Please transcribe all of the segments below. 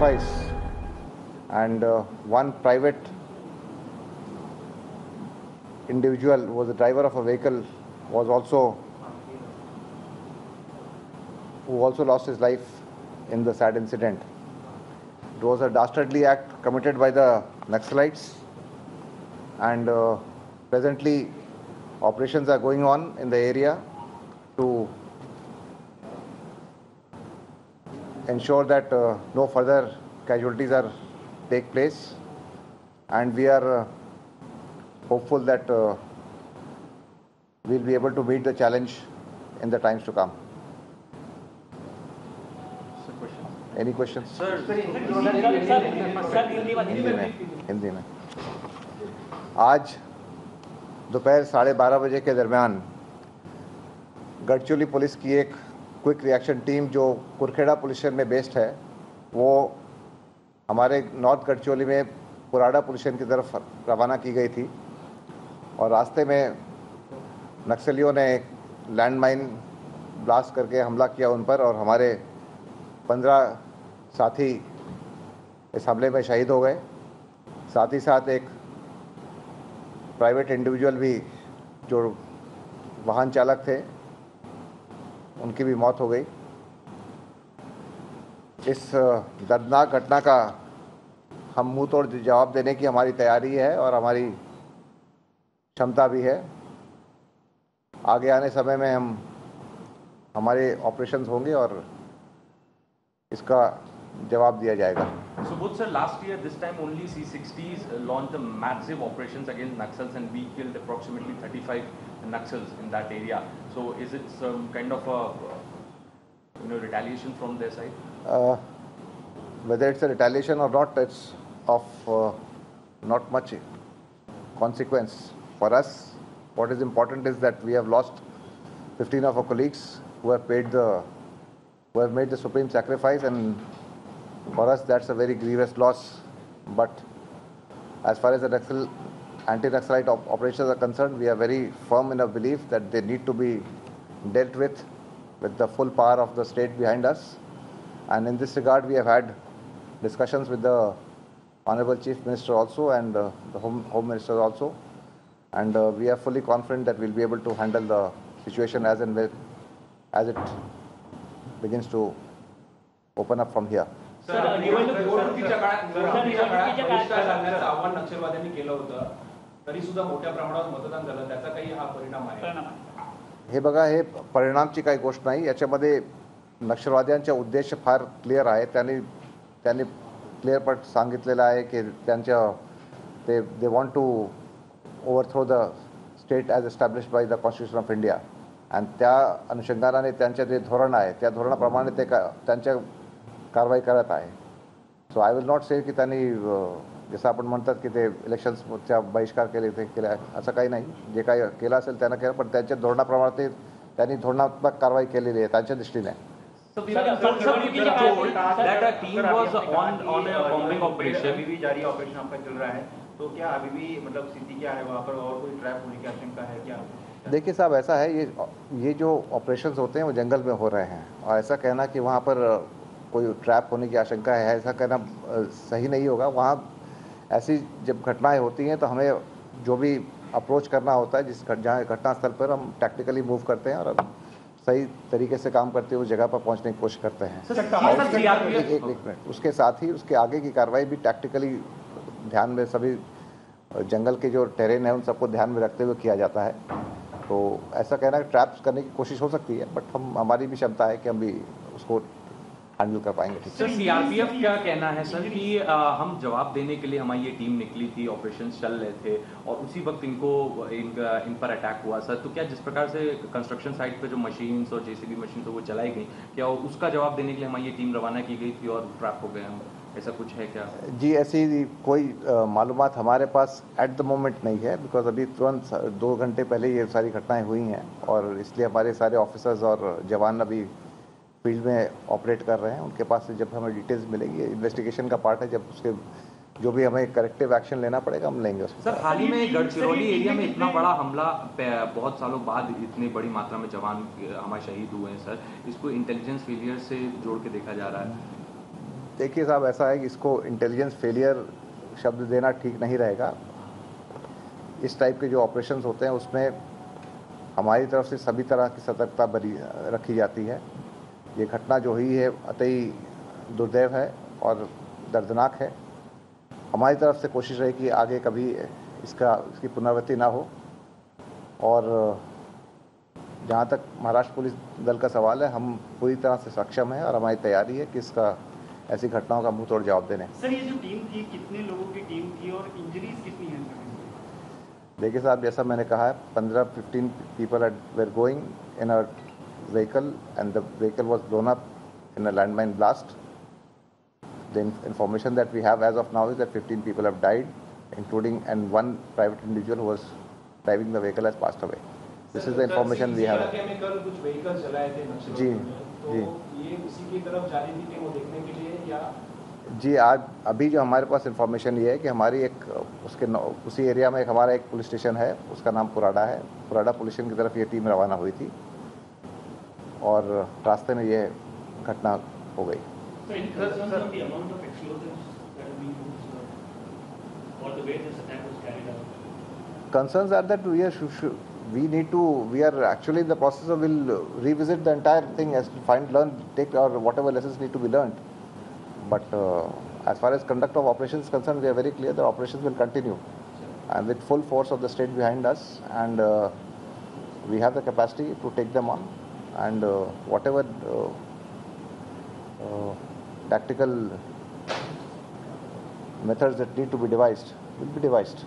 sacrifice, and one private individual was the driver of a vehicle who also lost his life in the sad incident. It was a dastardly act committed by the Naxalites, and presently operations are going on in the area to ensure that no further casualties take place, and we are hopeful that we'll be able to meet the challenge in the times to come. Any questions? Sir, Hindi में आज दोपहर 12:30 बजे के दरमियान Gadchiroli police की एक quick reaction team जो Kurkheda police station में बेस्ड है, वो हमारे नॉर्थ गढ़चिरौली में पुराड़ा पुलिस स्टेशन की तरफ रवाना की गई थी, और रास्ते में नक्सलियों ने लैंडमाइन ब्लास्ट करके हमला किया उन पर, और हमारे 15 साथी इस हमले में शहीद हो गए। साथ ही साथ एक प्राइवेट इंडिविजुअल भी जो वाहन चालक थे, उनकी भी मौत हो गई। इस दर्दनाक घटना का हम मुंह तोड़ जवाब देने की हमारी तैयारी है और हमारी क्षमता भी है। आगे आने समय में हम हमारे ऑपरेशंस होंगे और इसका जवाब दिया जाएगा। So both sir, last year this time only C60s launched the massive operations against Naxals, and we killed approximately 35 Naxals in that area. So is it some kind of a retaliation from their side? Whether it's a retaliation or not, it's of not much consequence for us. What is important is that we have lost 15 of our colleagues who have made the supreme sacrifice, and for us that's a very grievous loss. But as far as the anti-Naxalite operations are concerned, we are very firm in our belief that they need to be dealt with the full power of the state behind us. And in this regard, we have had discussions with the Honorable Chief Minister also, and the Home Minister also, and we are fully confident that we'll be able to handle the situation as it begins to open up from here. Sir, निवडणुकीच्या काळात सांगण्याचं आव्हान नक्षलवाद्यांनी केलं होतं, तरी सुद्धा मोठ्या प्रमाणावर मतदान झालं, त्याचा काही हा परिणाम आहे? हे बघा, हे परिणामची काही गोष्ट नाही. याच्यामध्ये नक्षलवाद्यांचा उद्देश फार क्लिअर आहे. त्यांनी क्लिअरपट सांगितलेलं आहे की they want to overthrow the state as established by the constitution of India, आणि त्या अनुषंगाने त्यांचे जे धोरण आहे त्या धोरणाप्रमाणे ते त्यांच्या कारवाई करत आहे. सो आय विल नॉट से की त्यांनी जसं आपण म्हणतात की ते इलेक्शन्सचा बहिष्कार केला असं काही नाही. जे काही केलं असेल त्यांना केलं, पण त्यांच्या धोरणाप्रमाणे ते त्यांनी धोरणात्मक कारवाई केलेली आहे त्यांच्या दृष्टीने. देखिए साहब, ऐसा है, ये जो ऑपरेशंस होते हैं वो जंगल में हो रहे हैं, और ऐसा कहना कि वहाँ पर कोई ट्रैप होने की आशंका है, ऐसा कहना सही नहीं होगा. वहाँ ऐसी जब घटनाएं होती हैं तो हमें जो भी अप्रोच करना होता है, जहाँ घटनास्थल पर हम टैक्टिकली मूव करते हैं और सही तरीके से काम करते हुए जगह पर पहुँचने की कोशिश करते हैं. उसके साथ ही उसके आगे की कार्रवाई भी टैक्टिकली ध्यान में, सभी जंगल के जो टेरेन है उन सबको ध्यान में रखते हुए किया जाता है. तो ऐसा कहना ट्रैप्स करने की कोशिश हो सकती है, बट हमारी भी क्षमता है कि हम भी उसको हैंडल कर पाएंगे. ठीक है सर. सीआरपीएफ क्या कहना है सर कि हम जवाब देने के लिए हमारी ये टीम निकली थी, ऑपरेशन चल रहे थे और उसी वक्त इन पर अटैक हुआ सर, तो क्या जिस प्रकार से कंस्ट्रक्शन साइट पर जो मशीन्स और जेसीबी मशीन तो वो चलाई गई, क्या उसका जवाब देने के लिए हमारी ये टीम रवाना की गई थी और ट्रैप हो गए हम, ऐसा कुछ है क्या? जी, ऐसी कोई मालूमात हमारे पास एट द मोमेंट नहीं है, बिकॉज अभी तुरंत 2 घंटे पहले ये सारी घटनाएं हुई हैं, और इसलिए हमारे सारे ऑफिसर्स और जवान अभी फील्ड में ऑपरेट कर रहे हैं. उनके पास से जब हमें डिटेल्स मिलेगी, इन्वेस्टिगेशन का पार्ट है, जब उसके जो भी हमें करेक्टिव एक्शन लेना पड़ेगा हम लेंगे उसमें. सर, हाल ही में गढ़चिरौली एरिया में इतना बड़ा हमला, बहुत सालों बाद इतनी बड़ी मात्रा में जवान हमारे शहीद हुए हैं सर, इसको इंटेलिजेंस फेलियर से जोड़ के देखा जा रहा है? देखिए साहब, ऐसा है कि इसको इंटेलिजेंस फेलियर शब्द देना ठीक नहीं रहेगा। इस टाइप के जो ऑपरेशंस होते हैं उसमें हमारी तरफ से सभी तरह की सतर्कता बनी रखी जाती है। ये घटना जो हुई है अतई दुर्दैव है और दर्दनाक है। हमारी तरफ से कोशिश रही कि आगे कभी इसकी पुनरावृत्ति ना हो। और जहाँ तक महाराष्ट्र पुलिस दल का सवाल है, हम पूरी तरह से सक्षम हैं और हमारी तैयारी है कि इसका ऐसी घटनाओं का मुंह तोड़ जवाब देने। सर, ये जो टीम थी, कितने लोगों की टीम थी और इंजरीज कितनी हैं? देखिए साहब, जैसा मैंने कहा है, 15-15 people were going in a vehicle and the vehicle was blown up in a landmine blast. The information that we have as of now is that 15 people have died, including and one private individual who was driving the vehicle has passed away. This is the information we have. जी जी ये उसी की तरफ जा रही थी वो देखने के लिए या जी आज अभी जो हमारे पास इन्फॉर्मेशन ये है कि हमारी एक उसी एरिया में हमारा एक पुलिस स्टेशन है, उसका नाम पुराडा है। पुराडा पुलिस स्टेशन की तरफ ये टीम रवाना हुई थी और रास्ते में ये घटना हो गई। Concerns are that we are actually in the process of we'll revisit the entire thing as to take or whatever lessons need to be learned. But as far as conduct of operations is concerned, we are very clear that operations will continue and with full force of the state behind us, and we have the capacity to take them on. And whatever tactical methods that need to be devised will be devised.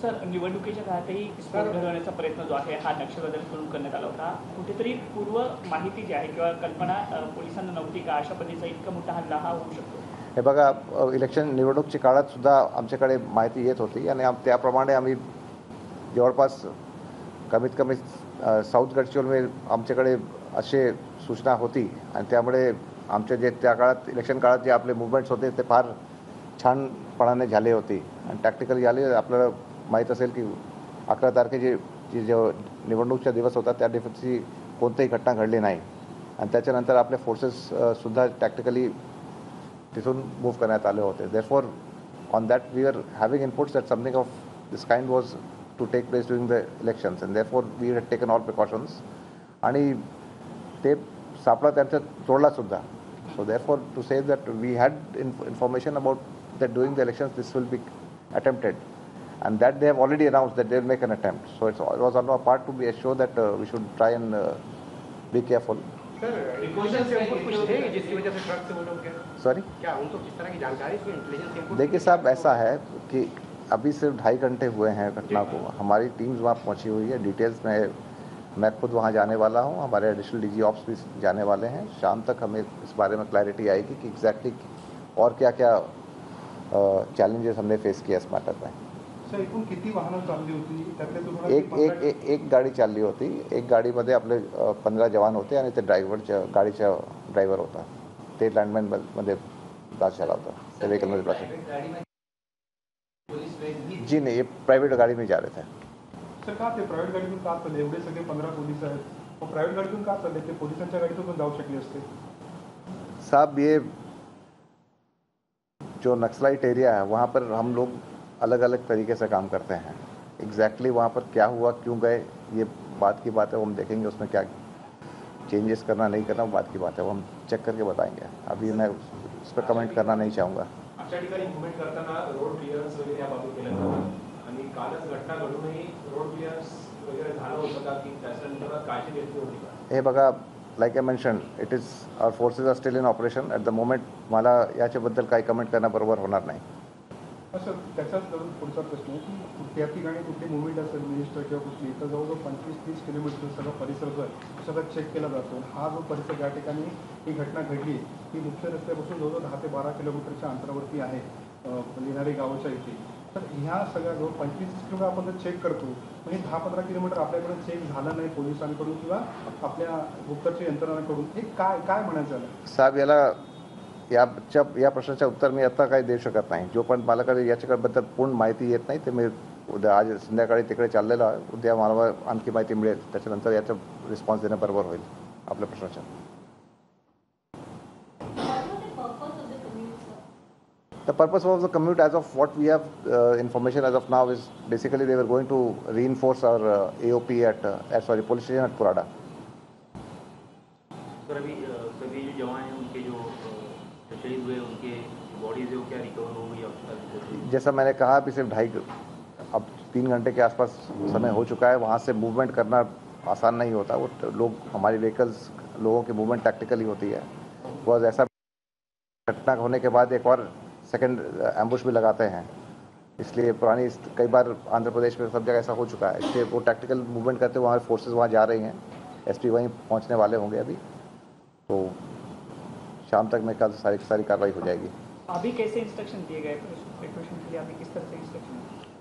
Sir, निवडणुकीच्या आधी स्फोट घडवण्याचा प्रयत्न जो आहे हा नक्षलवाद्यांकडून करण्यात आला होता. कुठेतरी पूर्व माहिती जी आहे किंवा कल्पना पोलिसांना नव्हती का अशा पद्धतीचा इतका मोठा हल्ला हा होऊ शकतो? हे बघा, इलेक्शन निवडणुकीच्या काळात सुद्धा आमच्याकडे माहिती येत होती आणि त्याप्रमाणे आम्ही जवळपास कमीत कमी साऊथ गडचिरोली में आमच्याकडे असे सूचना होती आणि त्यामुळे आमचे जे त्या काळात इलेक्शन काळात जे आपले मूवमेंट्स होते ते फार छानपणाने झाले होते आणि टॅक्टिकल झाले. आपल्याला माहीत असेल की 11 तारखेची जो निवडणूकचा दिवस होता त्या दिवशी कोणतीही घटना घडली नाही आणि त्याच्यानंतर आपले फोर्सेससुद्धा टॅक्टिकली तिथून मूव्ह करण्यात आले होते. Therefore on that we are having inputs that something of this kind was to take place during the elections and therefore we had taken all precautions and they sapla tyancha todla sudha. So therefore to say that we had information about that during the elections this will be attempted and that they have already announced that they will make an attempt. So it was on our part to be assured that we should try and be careful. Sir, intelligence से उनको कुछ थे जिसकी वजह से truck से वो लोग गए? सॉरी, क्या उनको किस तरह की जानकारी थी इंटेलिजेंस से? देखिए साहब, ऐसा है कि अभी सिर्फ 2.5 घंटे हुए हैं घटना को. हमारी टीम्स वहाँ पहुँची हुई है. डिटेल्स मैं खुद वहाँ जाने वाला हूँ. हमारे एडिशनल डीजी ऑप्स भी जाने वाले हैं. शाम तक हमें इस बारे में क्लैरिटी आएगी कि एग्जैक्टली और क्या क्या चैलेंजेस हमने फेस किया इस मैटर में. सर, एकूण किती वाहन चालली होती? एक गाड़ी चालली होती. एक गाडीमध्ये आपले 15 जवान होते आणि ते गाडीचा ड्रायव्हर होता. ते लँडमॅनमध्ये ब्लास्ट झाला होता, त्या व्हेकलमध्ये ब्लास्ट. जी नहीं, ये प्राइवेट गाड़ी में जा रहे थे. सर, कहाँ थे प्राइवेट गाड़ी में? कहाँ चले एवढे सगळे 15 पोलीस आहेत और प्राइवेट गाड़ी में कहाँ चले थे? पोलिसांच्या गाडीतून जाऊ शकले असते? साहब, ये जो नक्सलाइट एरिया है वहाँ पर हम लोग अलग अलग तरीके से काम करते हैं. एग्जैक्टली वहाँ पर क्या हुआ, क्यों गए, ये बात है वो हम देखेंगे. उसमें क्या चेंजेस करना नहीं करना बात की बात है, वो हम चेक करके बताएंगे. अभी मैं उस पर कमेंट करना नहीं चाहूँगा. अशा ठिकाणी मूव्हमेंट करताना रोड क्लिअरन्स वगैरे या बाबत केलं जातं आणि कालच घटना घडूनही रोड क्लिअरन्स वगैरे झालं होतं का की त्याच्यानंतर काळजी घेतली होती का? हे बघा, like I mention, it is our forces are still in operation at the moment. मला याच्याबद्दल काही कमेंट करणं बरोबर होणार नाही. सर, त्याच्याच धरून पुढचा प्रश्न आहे की कुठल्या ठिकाणी कुठली मूव्हमेंट असेल, मिनिस्टर किंवा कुठली, इथं जवळजवळ 25-30 किलोमीटर सगळं परिसर जो आहे सगळं चेक केला जातो. हा जो परिसर ज्या ठिकाणी ही घटना घडली ही मुख्य रस्त्यापासून जवळजवळ 10 ते 12 किलोमीटरच्या अंतरावरती आहे, लिनारे गावाच्या इथे. तर ह्या सगळ्या जवळ 25-30 किलोमीटर आपण चेक करतो, म्हणजे 10-15 किलोमीटर आपल्याकडून चेक झालं नाही पोलिसांकडून किंवा आपल्या गुप्तचर यंत्रणांकडून. हे काय म्हणायचं आहे साहेब? या प्रश्नाचं उत्तर मी आता काही देऊ शकत नाही. जोपर्यंत मला काही याच्याबद्दल पूर्ण माहिती येत नाही ते मी उद्या आज संध्याकाळी तिकडे चाललेलो आहे. उद्या मला आणखी माहिती मिळेल, त्याच्यानंतर याचा रिस्पॉन्स देणं बरोबर होईल आपल्या प्रश्नाचा. The purpose of the commute, as of what we have information as of now, is basically they were going to reinforce our AOP at police station at Purada. Sir, अभी सभी जो जवान हैं उनके जो शहीद हुए उनके बॉडीज हैं वो क्या रिकवर हो गई अब? जैसा मैंने कहा अभी सिर्फ अब 3 घंटे के आसपास समय हो चुका है, वहाँ से मूवमेंट करना आसान नहीं होता, वो लोग हमारे व्हीकल्स लोगों की मूवमेंट टैक्टिकली होती है, बिकॉज ऐसा घटना होने के बाद एक और सेकेंड एम्बुश भी लगाते हैं, इसलिए पुरानी कई बार आंध्र प्रदेश में सब जगह ऐसा हो चुका है, इसलिए वो टैक्टिकल मूवमेंट करते हुए हमारे फोर्सेज वहाँ जा रही हैं, SP वहीं पहुँचने वाले होंगे अभी, तो शाम तक मेरे ख्याल से सारी कार्रवाई हो जाएगी। अभी कैसे इंस्ट्रक्शन दिए गए प्रिपरेशन के लिए, अभी किस तरह से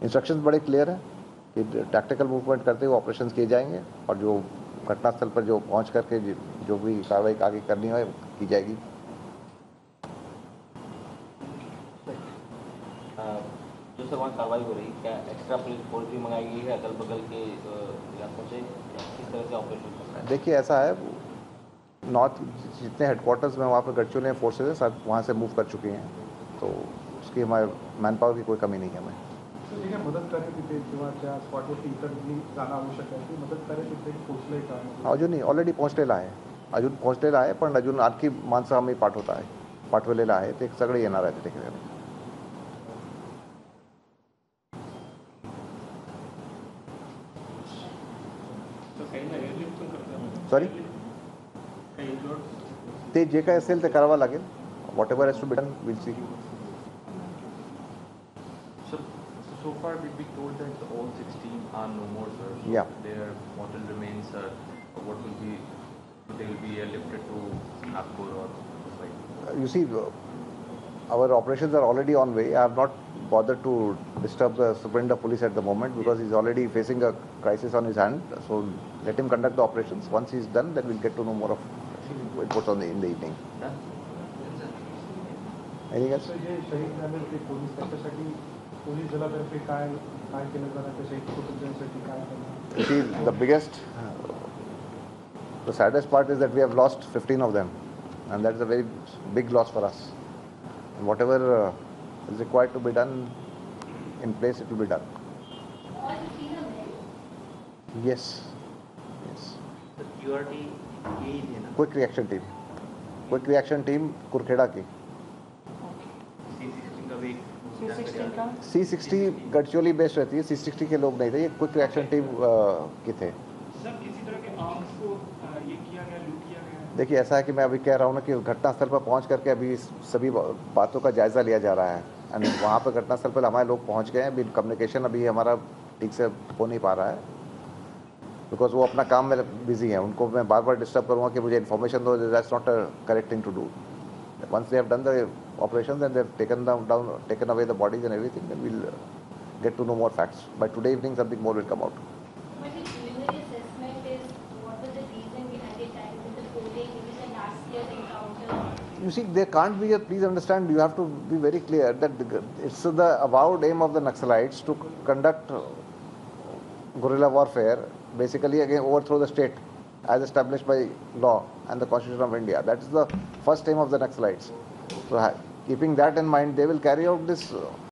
इंस्ट्रक्शन बड़े क्लियर है कि टैक्टिकल मूवमेंट करते हुए ऑपरेशन किए जाएंगे और जो घटनास्थल पर जो पहुंच करके जो भी कार्रवाई आगे करनी है की जाएगी। जो सर वहाँ कार्रवाई हो रही है, क्या एक्स्ट्रा पुलिस फोर्स भी मंगाई गई है अगल बगल के इलाकों से, किस तरह से ऑपरेशन कर रहा है? देखिए ऐसा है, नॉर्थ जितने हेडक्वार्टर्स में वहाँ पर गढ़चिरौली फोर्सेज है सब वहाँ से मूव कर चुकी हैं, तो उसकी हमारे मैन पावर की कोई कमी नहीं है हमें। अजून ऑलरेडी पोहोचलेला आहे, अजून पोहोचलेला आहे, पण अजून आणखी माणसं आम्ही पाठवलेला आहे, ते सगळे येणार आहेत तिकडे। सॉरी, ते जे काय असेल ते करावं लागेल, whatever has to be done will see. So far, we've been told that all 16 are no more, sir. Yeah. Their mortal remains, sir. What will be? They will be airlifted to Nagpur or Mumbai. You see, our operations are already on way. I have not bothered to disturb the Superintendent of Police at the moment because he's already facing a crisis on his hand. So let him conduct the operations. Once he's done, then we'll get to know more of reports on in the evening. Anything else? See, the biggest, the saddest part is that we have lost 15 of them, and that is a very big loss for us. And whatever is required to be done in place, it will be done. All 15 of them? Yes. Yes. The QRT? Quick Reaction Team. Quick Reaction Team, Kurkheda ki. C60 Gadchiroli based रहती है, C60 के लोग नहीं थे, ये quick reaction team के थे। Sir, किसी तरह के आर्म्स को ये किया गया, लूट किया गया? देखिए ऐसा है कि मैं अभी कह रहा हूँ ना कि घटनास्थल पर पहुँच करके अभी सभी बातों का जायज़ा लिया जा रहा है, एंड वहाँ पर घटनास्थल पर हमारे लोग पहुँच गए हैं, अभी कम्युनिकेशन अभी हमारा ठीक से हो नहीं पा रहा है बिकॉज वो अपना काम में बिजी हैं, उनको मैं बार बार डिस्टर्ब करूँगा कि मुझे इन्फॉर्मेशन दो, that's not a correct thing to do. Once they have done the operations and they have taken away the bodies and everything, then we'll get to know more facts. By today evening, something more will come out. But the preliminary assessment is, what was the reason behind the attack? Was it the polling? Was it last year's encounter? You see, there can't be a. Please understand. You have to be very clear that it's the avowed aim of the Naxalites to conduct guerrilla warfare, basically again overthrow the state, as established by law and the Constitution of India. That is the first aim of the Naxalites. So keeping that in mind, they will carry out this